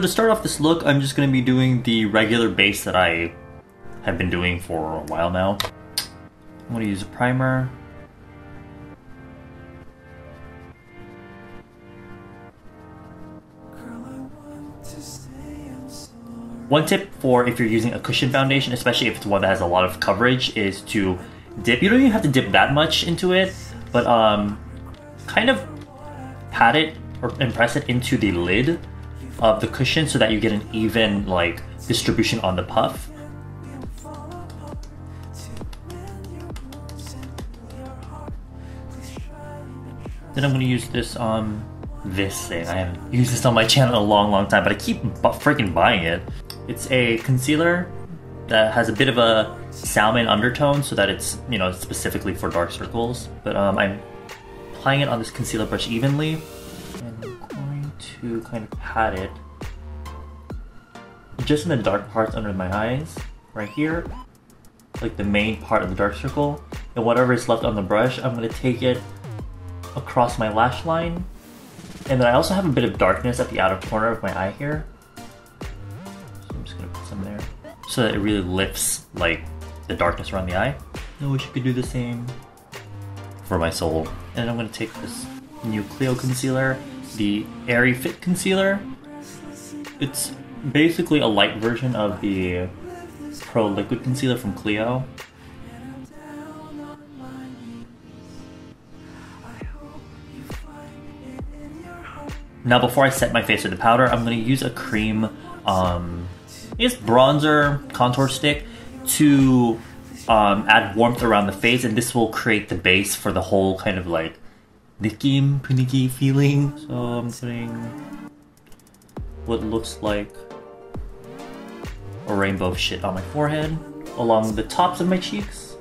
So to start off this look, I'm just going to be doing the regular base that I have been doing for a while now. I'm going to use a primer. One tip for if you're using a cushion foundation, especially if it's one that has a lot of coverage, is to dip. You don't even have to dip that much into it, but kind of pat it or press it into the lid of the cushion so that you get an even like distribution on the puff. Then I'm going to use this this thing. I haven't used this on my channel in a long time, but I keep freaking buying it. It's a concealer that has a bit of a salmon undertone so that it's, you know, specifically for dark circles. But I'm applying it on this concealer brush evenly. And I'm going to kind of pat it just in the dark parts under my eyes, right here, like the main part of the dark circle. And whatever is left on the brush, I'm going to take it across my lash line. And then I also have a bit of darkness at the outer corner of my eye here. So I'm just going to put some there so that it really lifts like the darkness around the eye. I wish I could do the same for my soul. And I'm going to take this new Clio concealer, the Airy Fit concealer. It's basically a light version of the Pro Liquid concealer from Clio. Now before I set my face with the powder, I'm going to use a cream, it's bronzer contour stick to add warmth around the face, and this will create the base for the whole kind of like 느낌, 분위기 feeling. So I'm putting what looks like a rainbow of shit on my forehead, along the tops of my cheeks,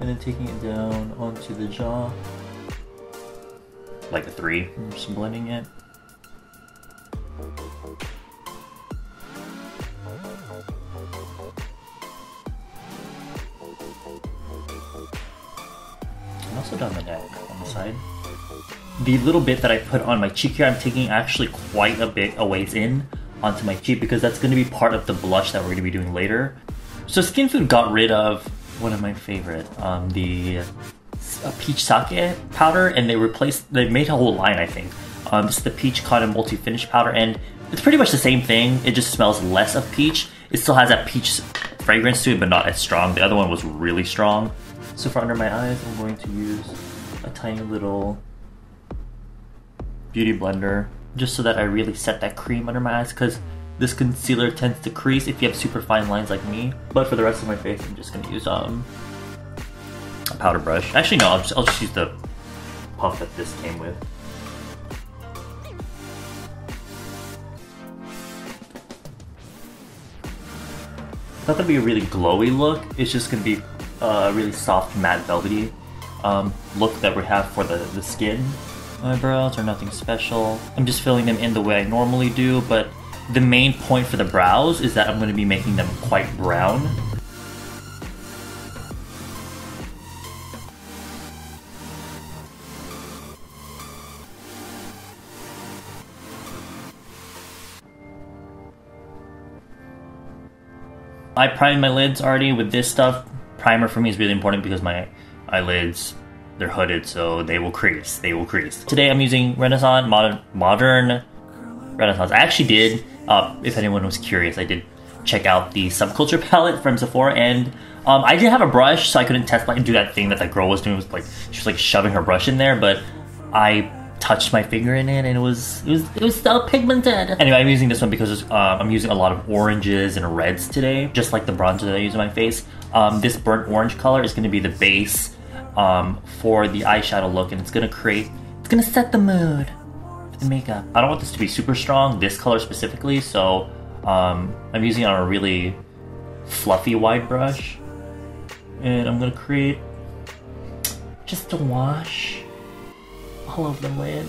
and then taking it down onto the jaw, like a 3, I'm just blending it. I'm also down the neck on the side. The little bit that I put on my cheek here, I'm taking actually quite a bit a ways in onto my cheek because that's going to be part of the blush that we're going to be doing later. So Skin Food got rid of one of my favorite, the peach sake powder, and they made a whole line, I think. This is the Peach Cotton Multi-Finish Powder, and it's pretty much the same thing. It just smells less of peach. It still has that peach fragrance to it, but not as strong. The other one was really strong. So for under my eyes, I'm going to use a tiny little Beauty Blender just so that I really set that cream under my eyes, because this concealer tends to crease if you have super fine lines like me. But for the rest of my face, I'm just going to use a powder brush. Actually, no, I'll just use the puff that this came with. It's not going to be a really glowy look, it's just going to be a really soft, matte, velvety look that we have for the skin. My eyebrows are nothing special. I'm just filling them in the way I normally do, but the main point for the brows is that I'm going to be making them quite brown. I primed my lids already with this stuff. Primer for me is really important because my eyelids, they're hooded, so they will crease. Today I'm using Renaissance, modern Renaissance. I actually did, if anyone was curious, I did check out the Subculture palette from Sephora, and I did have a brush, so I couldn't test and do that thing that that girl was doing. She was shoving her brush in there, but I touched my finger in it, and it was still pigmented. Anyway, I'm using this one because I'm using a lot of oranges and reds today, just like the bronzer that I use on my face. This burnt orange color is going to be the base for the eyeshadow look, and it's going to set the mood for the makeup. I don't want this to be super strong, this color specifically, so I'm using it on a really fluffy wide brush, and I'm going to create just a wash all over the lid.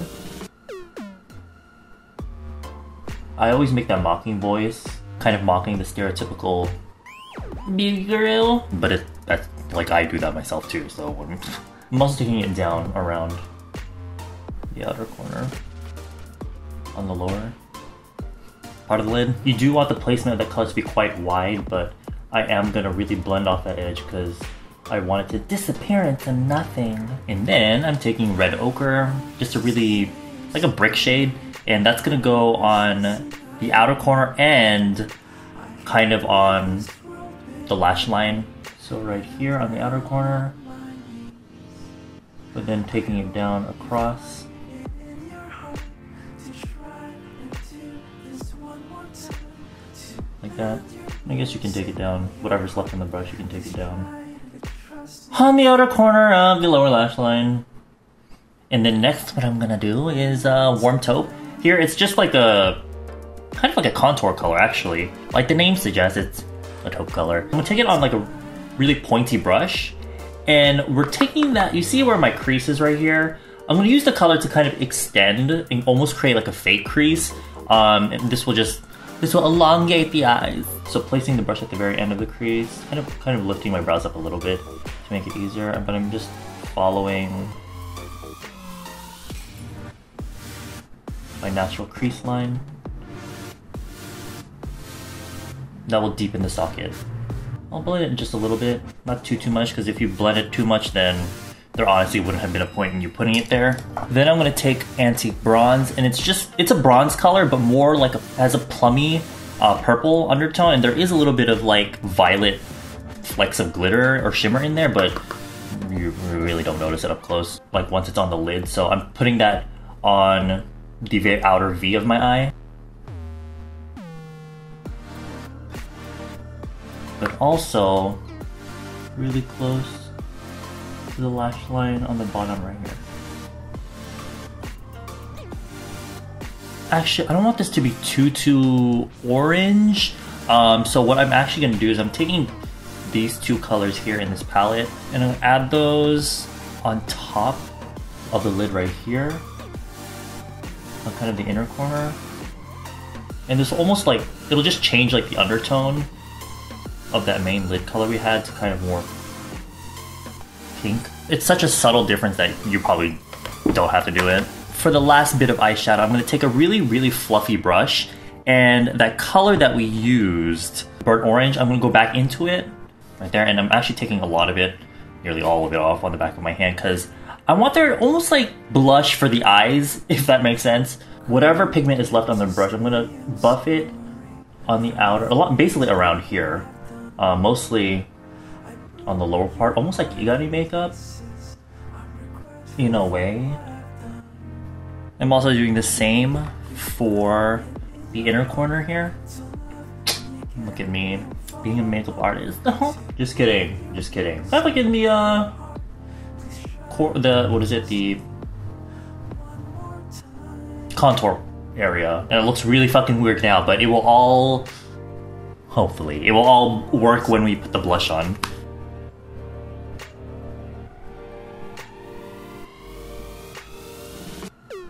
I always make that mocking voice, kind of mocking the stereotypical beauty girl, but that's like I do that myself too, so I'm also taking it down around the outer corner on the lower. part of the lid. You do want the placement of the color to be quite wide, but I am going to really blend off that edge because I want it to disappear into nothing. And then I'm taking red ochre, just a really, like a brick shade, and that's going to go on the outer corner and kind of on the lash line. So right here on the outer corner, but then taking it down across. Like that. I guess you can take it down. Whatever's left on the brush, you can take it down. On the outer corner of the lower lash line. And then next, what I'm gonna do is warm taupe. Here, it's just like a, kind of like a contour color, actually. Like the name suggests, it's a taupe color. I'm gonna take it on like a really pointy brush. And we're taking that, you see where my crease is right here? I'm gonna use the color to kind of extend and almost create like a fake crease. And this will elongate the eyes. So placing the brush at the very end of the crease, kind of lifting my brows up a little bit to make it easier, but I'm just following my natural crease line. That will deepen the socket. I'll blend it just a little bit, not too much, because if you blend it too much, then there honestly wouldn't have been a point in you putting it there. Then I'm gonna take Antique Bronze, and it's a bronze color, but more like has a plummy purple undertone, and there is a little bit of like violet flecks of glitter or shimmer in there, but you really don't notice it up close, like once it's on the lid. So I'm putting that on the very outer V of my eye. But also really close to the lash line on the bottom right here. Actually, I don't want this to be too orange. So what I'm actually gonna do is I'm taking these two colors here in this palette and I'm gonna add those on top of the lid right here, on kind of the inner corner. And this almost like, it'll just change like the undertone of that main lid color we had to kind of more pink. It's such a subtle difference that you probably don't have to do it. For the last bit of eyeshadow, I'm gonna take a really fluffy brush, and that color that we used, burnt orange, I'm gonna go back into it right there, and I'm actually taking a lot of it, nearly all of it off on the back of my hand, because I want there almost like blush for the eyes, if that makes sense. Whatever pigment is left on the brush, I'm gonna buff it on the outer, basically around here. Mostly on the lower part, almost like Igari makeup, in a way. I'm also doing the same for the inner corner here. Look at me, being a makeup artist. Just kidding, just kidding. Kind of like in the, the contour area. And it looks really fucking weird now, but it will all, hopefully, it will all work when we put the blush on.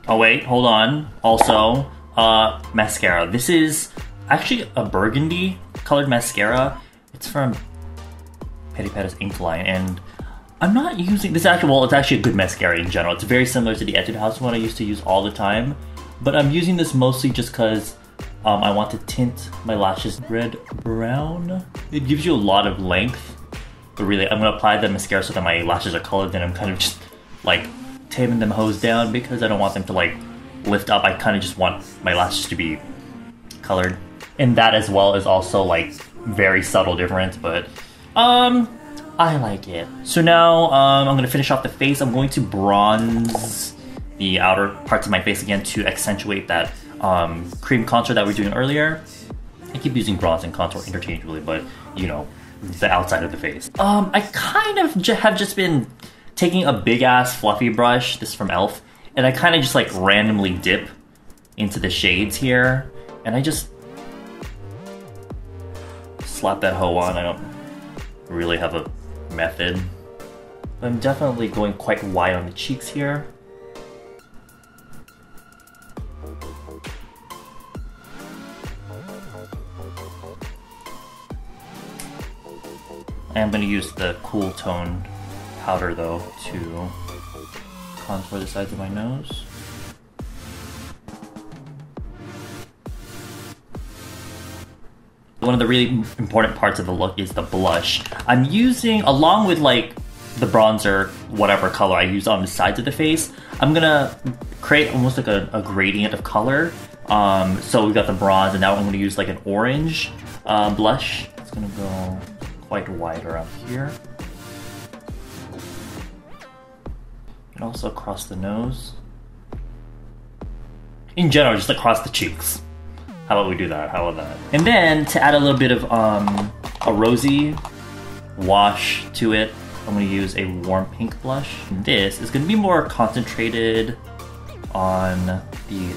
Oh wait, hold on. Also, mascara. This is actually a burgundy colored mascara. It's from Peripera's ink line, and I'm not using this actually, well, it's actually a good mascara in general. It's very similar to the Etude House one I used to use all the time, but I'm using this mostly just because I want to tint my lashes red-brown. It gives you a lot of length, but really I'm gonna apply the mascara so that my lashes are colored, then I'm kind of just like taming them hose down because I don't want them to like lift up. I kind of just want my lashes to be colored. And that as well is also like very subtle difference, but I like it. So now I'm gonna finish off the face. I'm going to bronze the outer parts of my face again to accentuate that cream contour that we were doing earlier. I keep using bronze and contour interchangeably, but you know, the outside of the face. I kind of have just been taking a big ass fluffy brush, this is from e.l.f., and I kind of just like randomly dip into the shades here, and I just slap that hoe on. I don't really have a method. I'm definitely going quite wide on the cheeks here. I am going to use the cool toned powder though to contour the sides of my nose. One of the really important parts of the look is the blush. I'm using, along with like the bronzer, whatever color I use on the sides of the face, I'm gonna create almost like a gradient of color. So we've got the bronze, and now I'm gonna use like an orange blush. It's gonna go quite wide around here. And also across the nose. In general, just across the cheeks. How about we do that? How about that? And then to add a little bit of a rosy wash to it, I'm gonna use a warm pink blush. This is gonna be more concentrated on the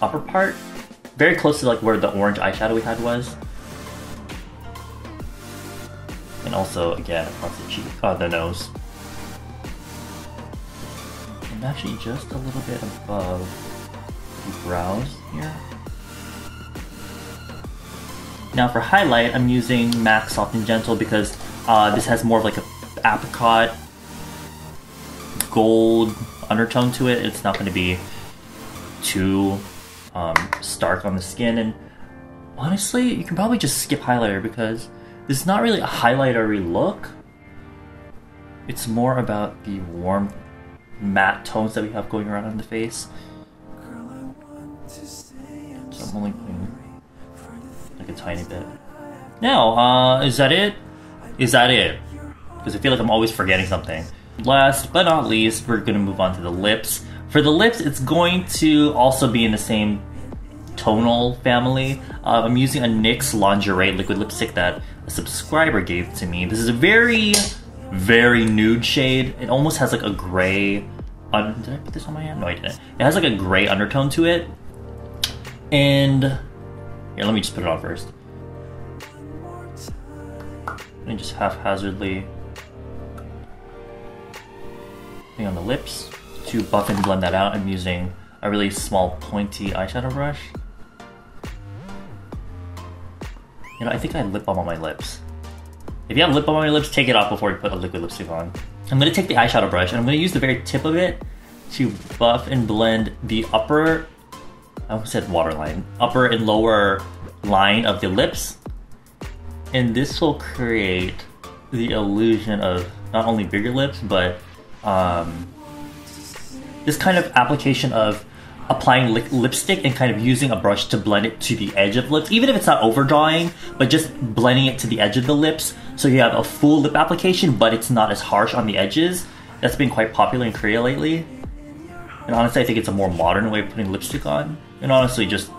upper part, very close to like where the orange eyeshadow we had was. And also, again, across the cheek, the nose. And actually just a little bit above the brows here. Now for highlight, I'm using MAC Soft and Gentle because this has more of like a apricot gold undertone to it. It's not going to be too stark on the skin, and honestly, you can probably just skip highlighter because this is not really a highlighter-y look. It's more about the warm matte tones that we have going around on the face. So I'm only putting like a tiny bit. Now, is that it? Is that it? Because I feel like I'm always forgetting something. Last but not least, we're gonna move on to the lips. For the lips, it's going to also be in the same tonal family. I'm using a NYX lingerie liquid lipstick that a subscriber gave to me. This is a very, very nude shade. It almost has like a gray, did I put this on my hand? No, I didn't. It has like a gray undertone to it. And here, let me just put it on first. And just haphazardly on the lips. To buff and blend that out, I'm using a really small pointy eyeshadow brush. You know, I think I have lip balm on my lips. If you have lip balm on your lips, take it off before you put a liquid lipstick on. I'm gonna take the eyeshadow brush and I'm gonna use the very tip of it to buff and blend the upper, I almost said waterline, upper and lower line of the lips. And this will create the illusion of not only bigger lips, but this kind of application of applying lipstick and kind of using a brush to blend it to the edge of lips, even if it's not overdrawing, but just blending it to the edge of the lips. So you have a full lip application, but it's not as harsh on the edges. That's been quite popular in Korea lately. And honestly, I think it's a more modern way of putting lipstick on. And honestly, just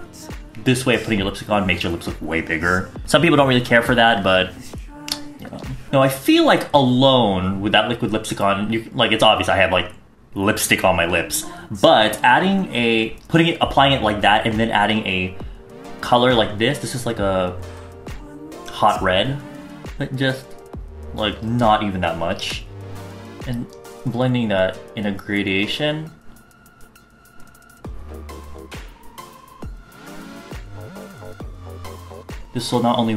this way of putting your lipstick on makes your lips look way bigger. Some people don't really care for that, but you know. No, I feel like alone with that liquid lipstick on, like it's obvious I have like lipstick on my lips, but adding applying it like that and then adding a color like this, this is like a hot red, but just like not even that much, and blending that in a gradation. This will not only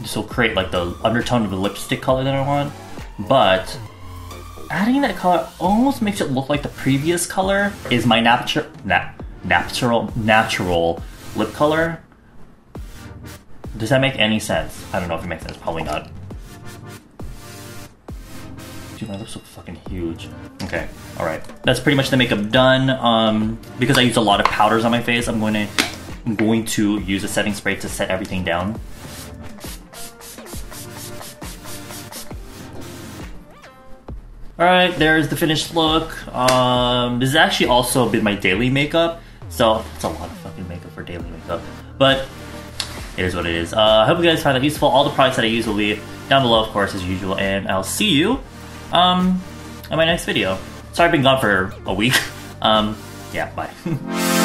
this will create like the undertone of the lipstick color that I want, but adding that color almost makes it look like the previous color is my natural lip color. Does that make any sense? I don't know if it makes sense, probably not. Dude, my lips look fucking huge. Okay, all right. That's pretty much the makeup done. Because I used a lot of powders on my face, I'm going to use a setting spray to set everything down. All right, there's the finished look. This has actually also been my daily makeup. So it's a lot of fucking makeup for daily makeup, but it is what it is. I hope you guys find that useful. All the products that I use will be down below, of course, as usual. And I'll see you in my next video. Sorry I've been gone for a week. Yeah, bye.